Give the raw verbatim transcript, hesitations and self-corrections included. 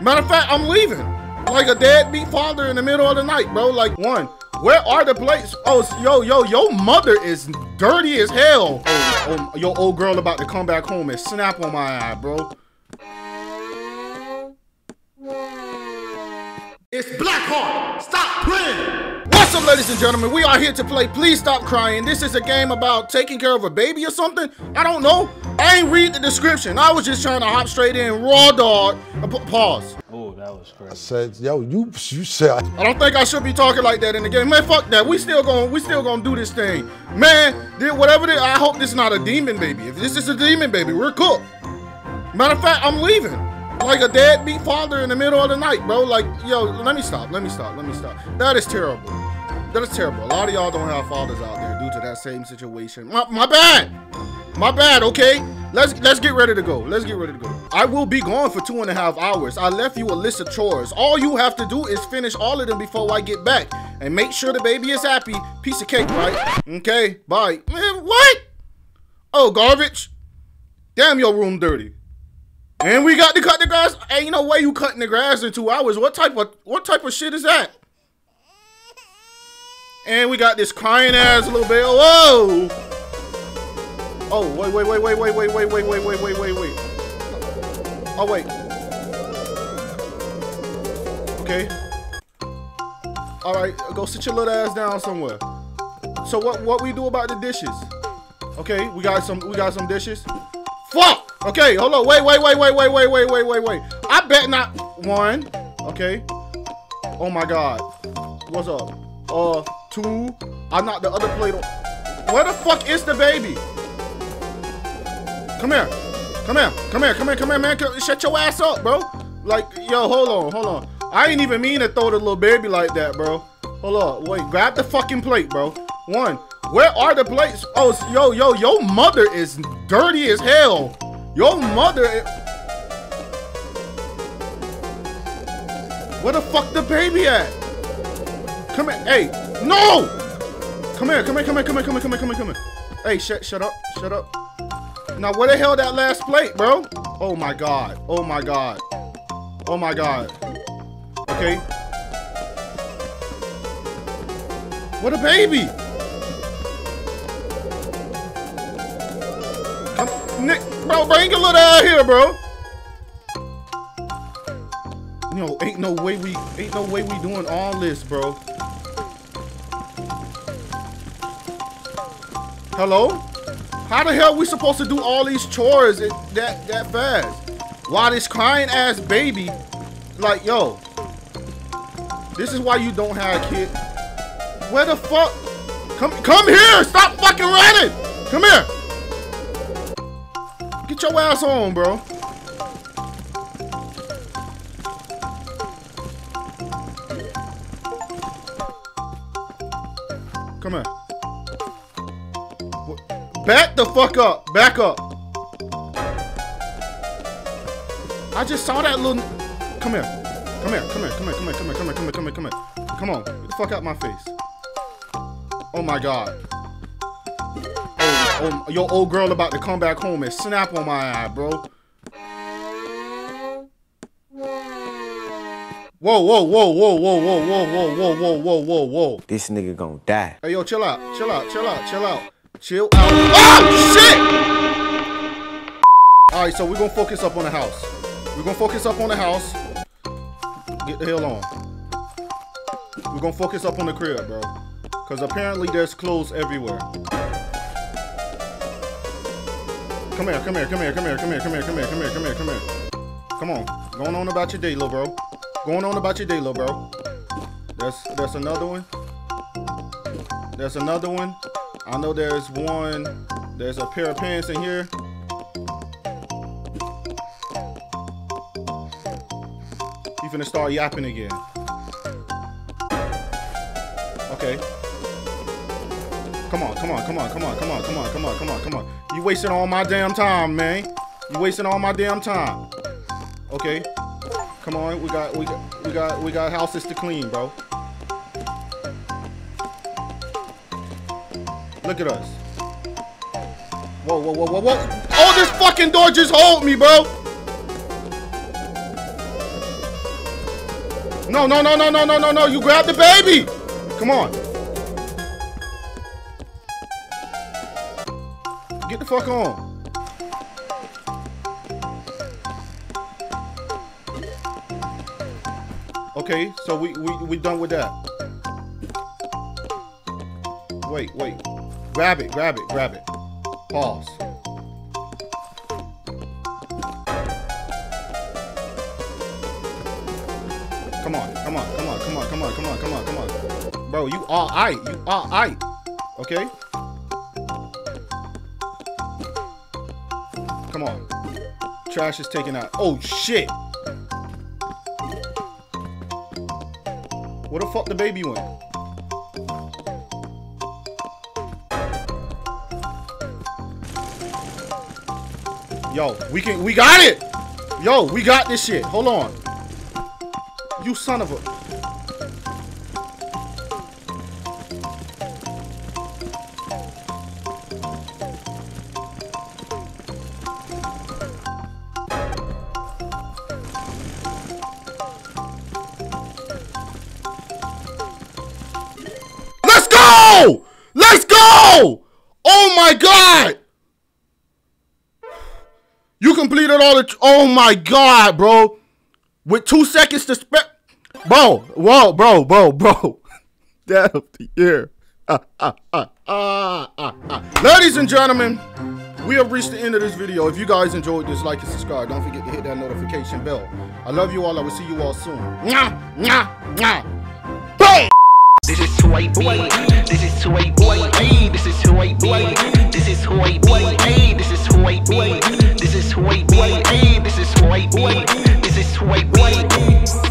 Matter of fact, I'm leaving. Like a deadbeat father in the middle of the night, bro. Like, one, where are the plates? Oh, yo, yo, your mother is dirty as hell. Oh, oh, your old girl about to come back home and snap on my eye, bro. It's Blackheart. Stop playing. What's up, ladies and gentlemen? We are here to play Please Stop Crying. This is a game about taking care of a baby or something. I don't know. I ain't read the description. I was just trying to hop straight in. Raw dog. Pause. Oh, that was crazy. I said, yo, you, you said. I don't think I should be talking like that in the game. Man, fuck that. We still gonna, we still gonna do this thing. Man, did whatever it is, I hope this is not a demon baby. If this is a demon baby, we're cooked. Matter of fact, I'm leaving. Like a deadbeat father in the middle of the night, bro. Like, yo, let me stop, let me stop, let me stop. That is terrible. That is terrible. A lot of y'all don't have fathers out there due to that same situation. My, my bad. My bad, okay? Let's let's get ready to go. Let's get ready to go. I will be gone for two and a half hours. I left you a list of chores. All you have to do is finish all of them before I get back. And make sure the baby is happy. Piece of cake, right? Okay, bye. Man, what? Oh, garbage. Damn, your room dirty. And we got to cut the grass. Ain't no way you cutting the grass in two hours. What type of what type of shit is that? And we got this crying ass little bell. Whoa! Oh wait wait wait wait wait wait wait wait wait wait wait wait wait. Oh wait. Okay. All right, go sit your little ass down somewhere. So what what we do about the dishes? Okay, we got some we got some dishes. Fuck. Okay, hold on. Wait, wait, wait, wait, wait, wait, wait, wait, wait, wait. I bet not one. Okay. Oh my God. What's up? Uh, two. I knocked the other plate on. Where the fuck is the baby? Come here. Come here. Come here. Come here. Come here, man. Come, shut your ass up, bro. Like, yo, hold on, hold on. I didn't even mean to throw the little baby like that, bro. Hold on. Wait. Grab the fucking plate, bro. One. Where are the plates? Oh, yo, yo, your mother is dirty as hell. Your mother is... Where the fuck the baby at? Come here, hey, no! Come here, come here, come here, come here, come here, come here, come here, come here. Hey, shut, shut up, shut up. Now, where the hell that last plate, bro? Oh my God, oh my God. Oh my God. Okay. Where the baby? I'm, Nick. Bro, bring your little out here, bro. Yo, ain't no way we, ain't no way we doing all this, bro. Hello? How the hell we supposed to do all these chores it, that that fast? Why this crying ass baby? Like, yo, this is why you don't have a kid. Where the fuck? Come, come here! Stop fucking running! Come here! Get your ass on, bro. Come here. Back the fuck up. Back up. I just saw that little... Come here. Come here. Come here. Come here. Come here. Come here. Come here. Come here. Come here. Come here. Come on. Get the fuck out my face. Oh, my God. Oh, your old girl about to come back home and snap on my eye, bro. Whoa, whoa, whoa, whoa, whoa, whoa, whoa, whoa, whoa, whoa, whoa, whoa, whoa. This nigga gonna die. Hey, yo, chill out, chill out, chill out, chill out, chill out. Oh, shit! All right, so we're gonna focus up on the house. We're gonna focus up on the house. Get the hell on. We're gonna focus up on the crib, bro. Because apparently there's clothes everywhere. Come here, come here, come here, come here, come here, come here, come here, come here, come here, come here. Come on. Going on about your day, little bro. Going on about your day, little bro. That's that's another one. There's another one. I know there's one. There's a pair of pants in here. You finna start yapping again. Okay. Come on, come on, come on, come on, come on, come on, come on, come on, come on. You wasting all my damn time, man. You wasting all my damn time. Okay. Come on, we got we got we got we got houses to clean, bro. Look at us. Whoa, whoa, whoa, whoa, whoa. Oh, this fucking door just hold me, bro. No, no, no, no, no, no, no, no. You grab the baby. Come on. Get the fuck on. Okay, so we, we, we done with that. Wait, wait. Grab it, grab it, grab it. Pause. Come on, come on, come on, come on, come on, come on, come on, come on. Bro, you all right, you all right. Okay? Come on. Trash is taken out. Oh, shit. Where the fuck the baby went? Yo, we can, we got it. Yo, we got this shit. Hold on. You son of a. Let's go! Let's go! Oh my God! You completed all the. Oh my God, bro! With two seconds to spare. Bro, whoa, bro, bro, bro. That of the year. Uh, uh, uh, uh, uh, uh. Ladies and gentlemen, we have reached the end of this video. If you guys enjoyed this, like and subscribe. Don't forget to hit that notification bell. I love you all. I will see you all soon. Nyah, nyah, nyah. Boom! This is Huaiboin. This is Huaiboin. This is Huaiboin. This is Huaiboin. This is Huaiboin. This is Huaiboin. This is Huaiboin. This is Huaiboin.